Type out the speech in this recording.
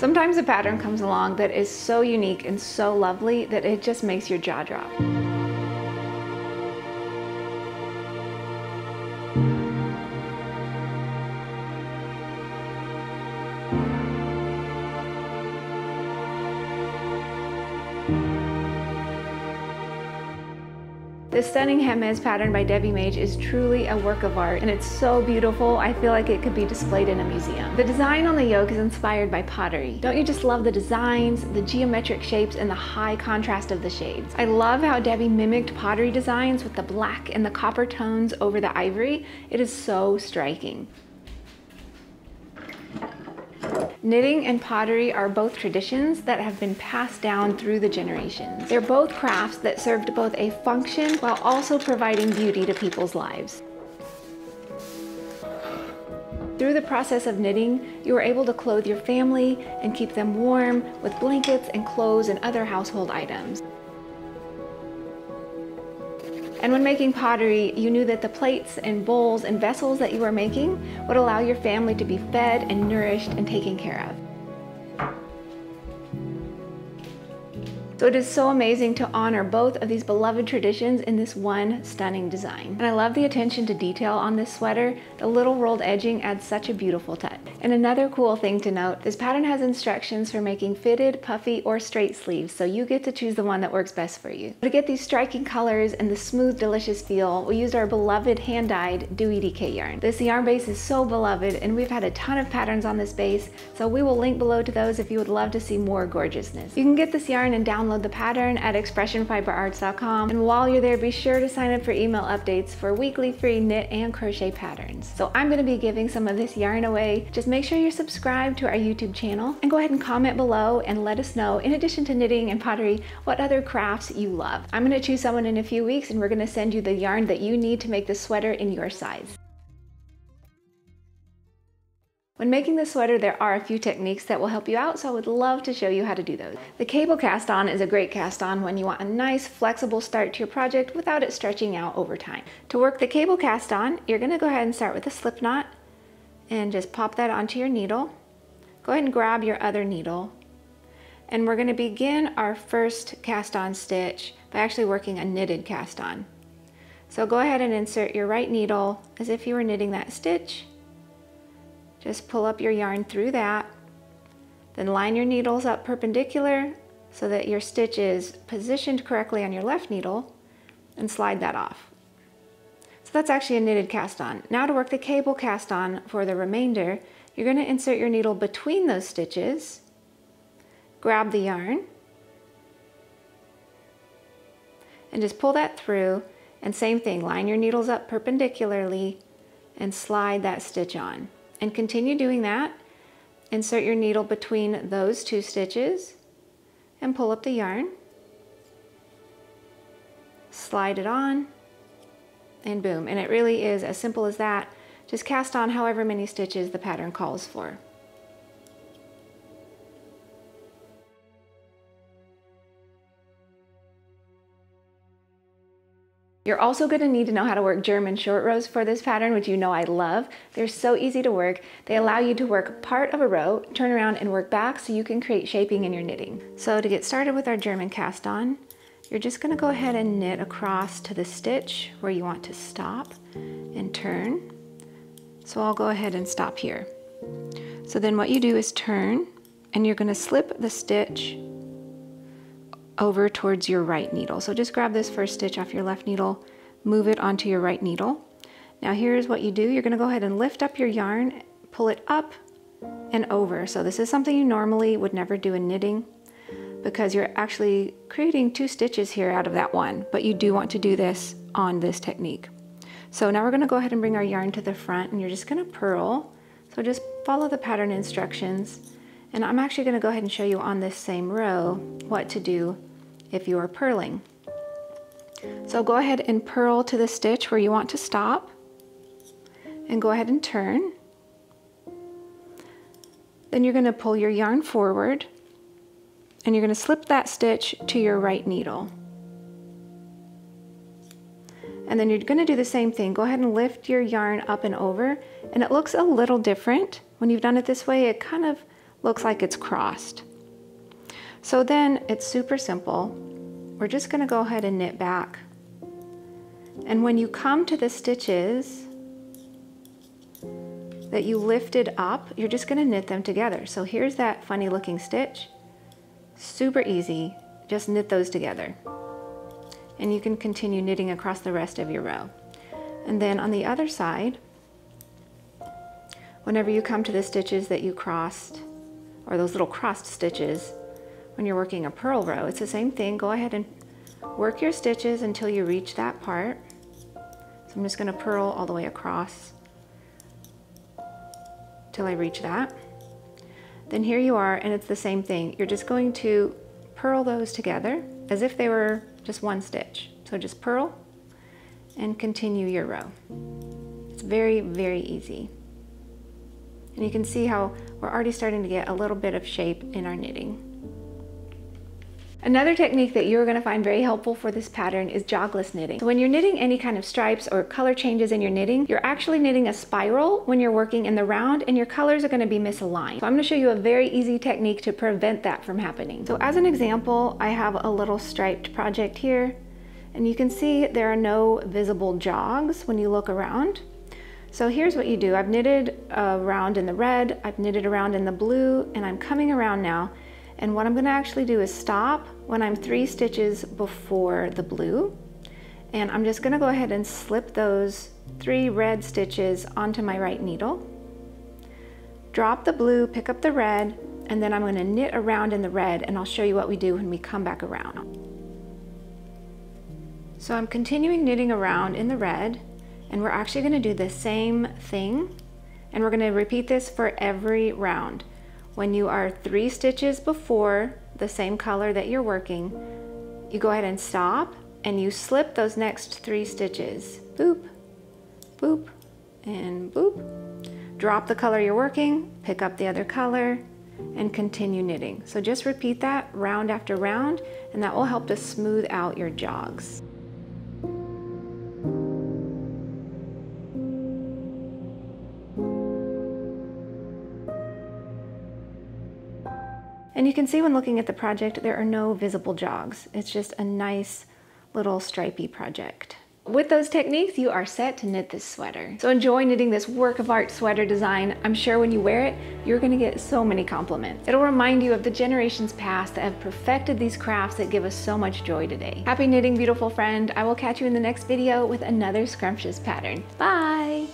Sometimes a pattern comes along that is so unique and so lovely that it just makes your jaw drop. This stunning Jemez pattern by Debbie Mage is truly a work of art, and it's so beautiful, I feel like it could be displayed in a museum. The design on the yoke is inspired by pottery. Don't you just love the designs, the geometric shapes, and the high contrast of the shades? I love how Debbie mimicked pottery designs with the black and the copper tones over the ivory. It is so striking. Knitting and pottery are both traditions that have been passed down through the generations. They're both crafts that served both a function while also providing beauty to people's lives. Through the process of knitting, you are able to clothe your family and keep them warm with blankets and clothes and other household items. And when making pottery, you knew that the plates and bowls and vessels that you were making would allow your family to be fed and nourished and taken care of. So it is so amazing to honor both of these beloved traditions in this one stunning design. And I love the attention to detail on this sweater. The little rolled edging adds such a beautiful touch. And another cool thing to note, this pattern has instructions for making fitted, puffy, or straight sleeves, so you get to choose the one that works best for you. To get these striking colors and the smooth, delicious feel, we used our beloved hand-dyed Dewy DK yarn. This yarn base is so beloved, and we've had a ton of patterns on this base, so we will link below to those if you would love to see more gorgeousness. You can get this yarn and download the pattern at expressionfiberarts.com, and while you're there, be sure to sign up for email updates for weekly free knit and crochet patterns. So I'm gonna be giving some of this yarn away. Just make sure you're subscribed to our YouTube channel and go ahead and comment below and let us know, in addition to knitting and pottery, what other crafts you love. I'm gonna choose someone in a few weeks, and we're gonna send you the yarn that you need to make the sweater in your size. When making this sweater, there are a few techniques that will help you out, so I would love to show you how to do those. The Cable Cast On is a great cast on when you want a nice flexible start to your project without it stretching out over time. To work the Cable Cast On, you're gonna go ahead and start with a slip knot and just pop that onto your needle. Go ahead and grab your other needle, and we're gonna begin our first cast on stitch by actually working a knitted cast on. So go ahead and insert your right needle as if you were knitting that stitch. Just pull up your yarn through that, then line your needles up perpendicular so that your stitch is positioned correctly on your left needle, and slide that off. So that's actually a knitted cast on. Now to work the Cable Cast On for the remainder, you're gonna insert your needle between those stitches, grab the yarn, and just pull that through, and same thing, line your needles up perpendicularly and slide that stitch on. And continue doing that. Insert your needle between those two stitches and pull up the yarn, slide it on, and boom. And it really is as simple as that. Just cast on however many stitches the pattern calls for. You're also going to need to know how to work German short rows for this pattern, which you know I love. They're so easy to work. They allow you to work part of a row, turn around and work back so you can create shaping in your knitting. So to get started with our German cast on, you're just going to go ahead and knit across to the stitch where you want to stop and turn. So I'll go ahead and stop here. So then what you do is turn, and you're going to slip the stitch over towards your right needle. So just grab this first stitch off your left needle, move it onto your right needle. Now here's what you do. You're gonna go ahead and lift up your yarn, pull it up and over. So this is something you normally would never do in knitting, because you're actually creating two stitches here out of that one, but you do want to do this on this technique. So now we're gonna go ahead and bring our yarn to the front, and you're just gonna purl. So just follow the pattern instructions. And I'm actually gonna go ahead and show you on this same row what to do if you are purling. So go ahead and purl to the stitch where you want to stop, and go ahead and turn. Then you're gonna pull your yarn forward, and you're gonna slip that stitch to your right needle. And then you're gonna do the same thing. Go ahead and lift your yarn up and over, and it looks a little different. When you've done it this way, it kind of looks like it's crossed. So then it's super simple. We're just going to go ahead and knit back. And when you come to the stitches that you lifted up, you're just going to knit them together. So here's that funny looking stitch. Super easy. Just knit those together. And you can continue knitting across the rest of your row. And then on the other side, whenever you come to the stitches that you crossed, or those little crossed stitches, when you're working a purl row, it's the same thing. Go ahead and work your stitches until you reach that part. So I'm just going to purl all the way across till I reach that. Then here you are, and it's the same thing. You're just going to purl those together as if they were just one stitch. So just purl and continue your row. It's very, very easy. And you can see how we're already starting to get a little bit of shape in our knitting. Another technique that you're going to find very helpful for this pattern is jogless knitting. So when you're knitting any kind of stripes or color changes in your knitting, you're actually knitting a spiral when you're working in the round, and your colors are going to be misaligned. So I'm going to show you a very easy technique to prevent that from happening. So as an example, I have a little striped project here, and you can see there are no visible jogs when you look around. So here's what you do. I've knitted a round in the red, I've knitted a round in the blue, and I'm coming around now. And what I'm going to actually do is stop when I'm 3 stitches before the blue, and I'm just going to go ahead and slip those 3 red stitches onto my right needle, drop the blue, pick up the red, and then I'm going to knit around in the red, and I'll show you what we do when we come back around. So I'm continuing knitting around in the red, and we're actually going to do the same thing, and we're going to repeat this for every round. When you are 3 stitches before the same color that you're working, you go ahead and stop, and you slip those next 3 stitches. Boop, boop, and boop. Drop the color you're working, pick up the other color, and continue knitting. So just repeat that round after round, and that will help to smooth out your jogs. And you can see when looking at the project, there are no visible jogs. It's just a nice little stripy project. With those techniques, you are set to knit this sweater. So enjoy knitting this work of art sweater design. I'm sure when you wear it, you're going to get so many compliments. It'll remind you of the generations past that have perfected these crafts that give us so much joy today. Happy knitting, beautiful friend. I will catch you in the next video with another scrumptious pattern. Bye!